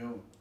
go.